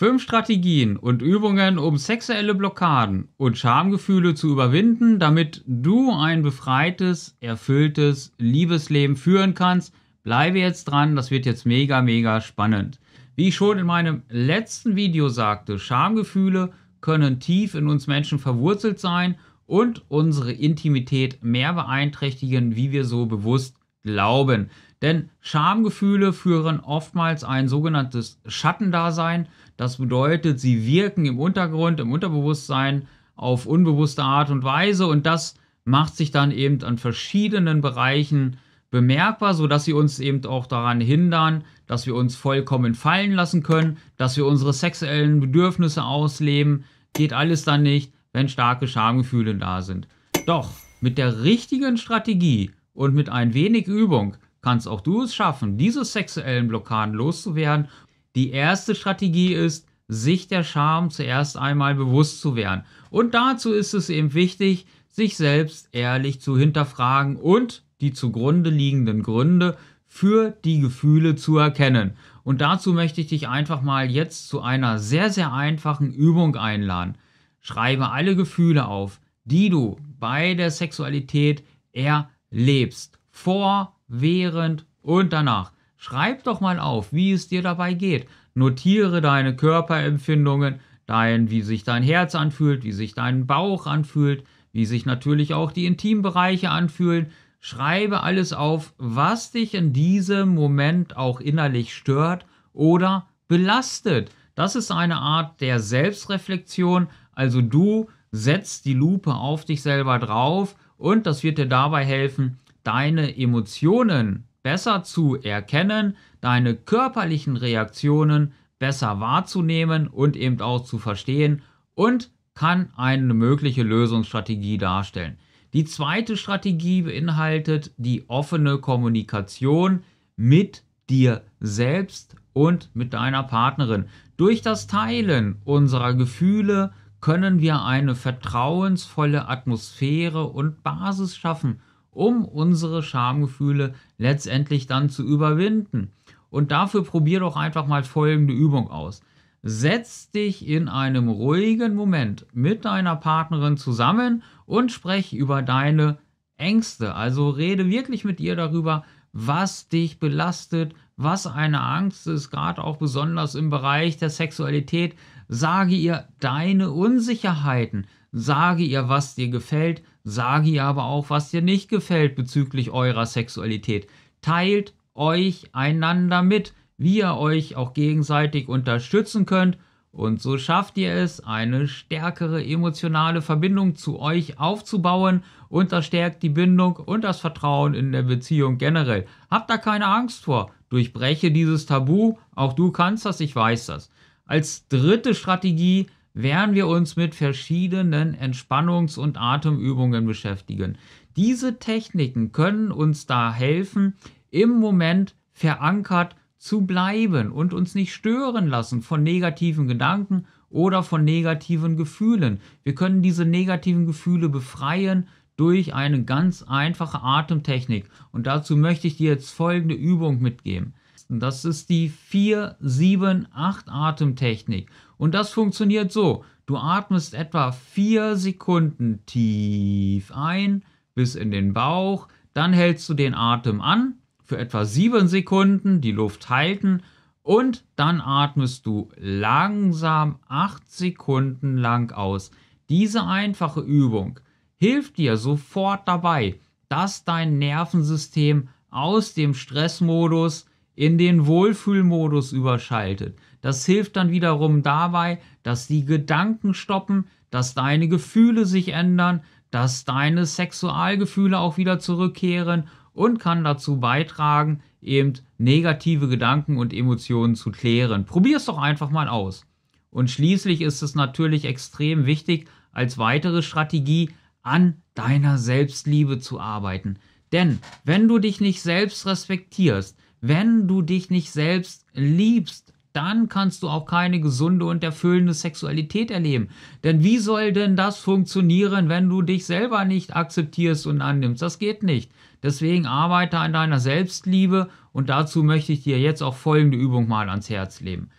5 Strategien und Übungen, um sexuelle Blockaden und Schamgefühle zu überwinden, damit du ein befreites, erfülltes Liebesleben führen kannst. Bleibe jetzt dran, das wird jetzt mega, mega spannend. Wie ich schon in meinem letzten Video sagte, Schamgefühle können tief in uns Menschen verwurzelt sein und unsere Intimität mehr beeinträchtigen, wie wir so bewusst glauben. Denn Schamgefühle führen oftmals ein sogenanntes Schattendasein. Das bedeutet, sie wirken im Untergrund, im Unterbewusstsein auf unbewusste Art und Weise. Und das macht sich dann eben an verschiedenen Bereichen bemerkbar, sodass sie uns eben auch daran hindern, dass wir uns vollkommen fallen lassen können, dass wir unsere sexuellen Bedürfnisse ausleben. Geht alles dann nicht, wenn starke Schamgefühle da sind. Doch mit der richtigen Strategie und mit ein wenig Übung kannst auch du es schaffen, diese sexuellen Blockaden loszuwerden. Die erste Strategie ist, sich der Scham zuerst einmal bewusst zu werden. Und dazu ist es eben wichtig, sich selbst ehrlich zu hinterfragen und die zugrunde liegenden Gründe für die Gefühle zu erkennen. Und dazu möchte ich dich einfach mal jetzt zu einer sehr, sehr einfachen Übung einladen. Schreibe alle Gefühle auf, die du bei der Sexualität erlebst. Vor, während und danach. Schreib doch mal auf, wie es dir dabei geht. Notiere deine Körperempfindungen, wie sich dein Herz anfühlt, wie sich dein Bauch anfühlt, wie sich natürlich auch die Intimbereiche anfühlen. Schreibe alles auf, was dich in diesem Moment auch innerlich stört oder belastet. Das ist eine Art der Selbstreflexion. Also du setzt die Lupe auf dich selber drauf und das wird dir dabei helfen, deine Emotionen besser zu erkennen, deine körperlichen Reaktionen besser wahrzunehmen und eben auch zu verstehen und kann eine mögliche Lösungsstrategie darstellen. Die zweite Strategie beinhaltet die offene Kommunikation mit dir selbst und mit deiner Partnerin. Durch das Teilen unserer Gefühle können wir eine vertrauensvolle Atmosphäre und Basis schaffen, um unsere Schamgefühle letztendlich dann zu überwinden. Und dafür probier doch einfach mal folgende Übung aus. Setz dich in einem ruhigen Moment mit deiner Partnerin zusammen und sprech über deine Ängste. Also rede wirklich mit ihr darüber, was dich belastet, was eine Angst ist, gerade auch besonders im Bereich der Sexualität. Sage ihr deine Unsicherheiten, sage ihr, was dir gefällt, sage ihr aber auch, was dir nicht gefällt bezüglich eurer Sexualität. Teilt euch einander mit, wie ihr euch auch gegenseitig unterstützen könnt. Und so schafft ihr es, eine stärkere emotionale Verbindung zu euch aufzubauen. Und das stärkt die Bindung und das Vertrauen in der Beziehung generell. Habt da keine Angst vor. Durchbreche dieses Tabu. Auch du kannst das, ich weiß das. Als dritte Strategie werden wir uns mit verschiedenen Entspannungs- und Atemübungen beschäftigen. Diese Techniken können uns da helfen, im Moment verankert zu bleiben und uns nicht stören lassen von negativen Gedanken oder von negativen Gefühlen. Wir können diese negativen Gefühle befreien durch eine ganz einfache Atemtechnik. Und dazu möchte ich dir jetzt folgende Übung mitgeben. Das ist die 4-7-8 Atemtechnik. Und das funktioniert so. Du atmest etwa 4 Sekunden tief ein bis in den Bauch. Dann hältst du den Atem an für etwa 7 Sekunden, die Luft halten. Und dann atmest du langsam 8 Sekunden lang aus. Diese einfache Übung hilft dir sofort dabei, dass dein Nervensystem aus dem Stressmodus in den Wohlfühlmodus überschaltet. Das hilft dann wiederum dabei, dass die Gedanken stoppen, dass deine Gefühle sich ändern, dass deine Sexualgefühle auch wieder zurückkehren und kann dazu beitragen, eben negative Gedanken und Emotionen zu klären. Probier es doch einfach mal aus. Und schließlich ist es natürlich extrem wichtig, als weitere Strategie an deiner Selbstliebe zu arbeiten. Denn wenn du dich nicht selbst respektierst, wenn du dich nicht selbst liebst, dann kannst du auch keine gesunde und erfüllende Sexualität erleben. Denn wie soll denn das funktionieren, wenn du dich selber nicht akzeptierst und annimmst? Das geht nicht. Deswegen arbeite an deiner Selbstliebe und dazu möchte ich dir jetzt auch folgende Übung mal ans Herz legen.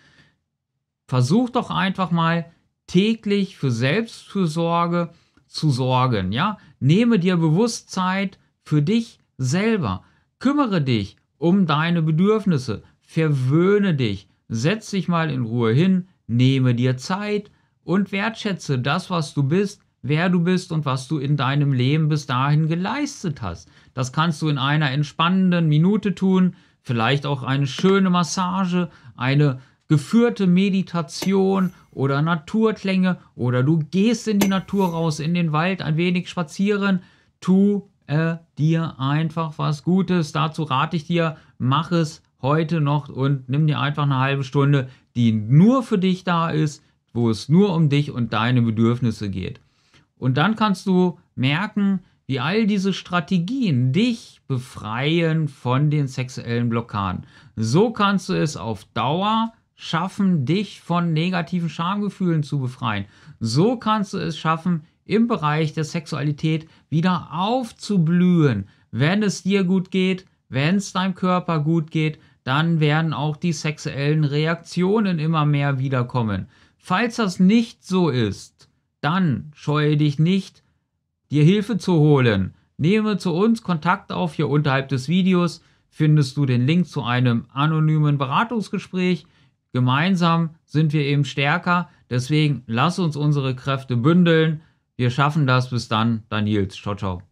Versucht doch einfach mal täglich für Selbstfürsorge zu sorgen. Ja? Nehme dir bewusst Zeit für dich selber. Kümmere dich um deine Bedürfnisse. Verwöhne dich. Setz dich mal in Ruhe hin. Nehme dir Zeit und wertschätze das, was du bist, wer du bist und was du in deinem Leben bis dahin geleistet hast. Das kannst du in einer entspannenden Minute tun, vielleicht auch eine schöne Massage, eine geführte Meditation oder Naturklänge, oder du gehst in die Natur raus, in den Wald, ein wenig spazieren. Tu dir einfach was Gutes. Dazu rate ich dir, mach es heute noch und nimm dir einfach eine halbe Stunde, die nur für dich da ist, wo es nur um dich und deine Bedürfnisse geht. Und dann kannst du merken, wie all diese Strategien dich befreien von den sexuellen Blockaden. So kannst du es auf Dauer schaffen, dich von negativen Schamgefühlen zu befreien. So kannst du es schaffen, im Bereich der Sexualität wieder aufzublühen. Wenn es dir gut geht, wenn es deinem Körper gut geht, dann werden auch die sexuellen Reaktionen immer mehr wiederkommen. Falls das nicht so ist, dann scheue dich nicht, dir Hilfe zu holen. Nehme zu uns Kontakt auf. Hier unterhalb des Videos findest du den Link zu einem anonymen Beratungsgespräch. Gemeinsam sind wir eben stärker. Deswegen lass uns unsere Kräfte bündeln. Wir schaffen das. Bis dann, dein Nils. Ciao, ciao.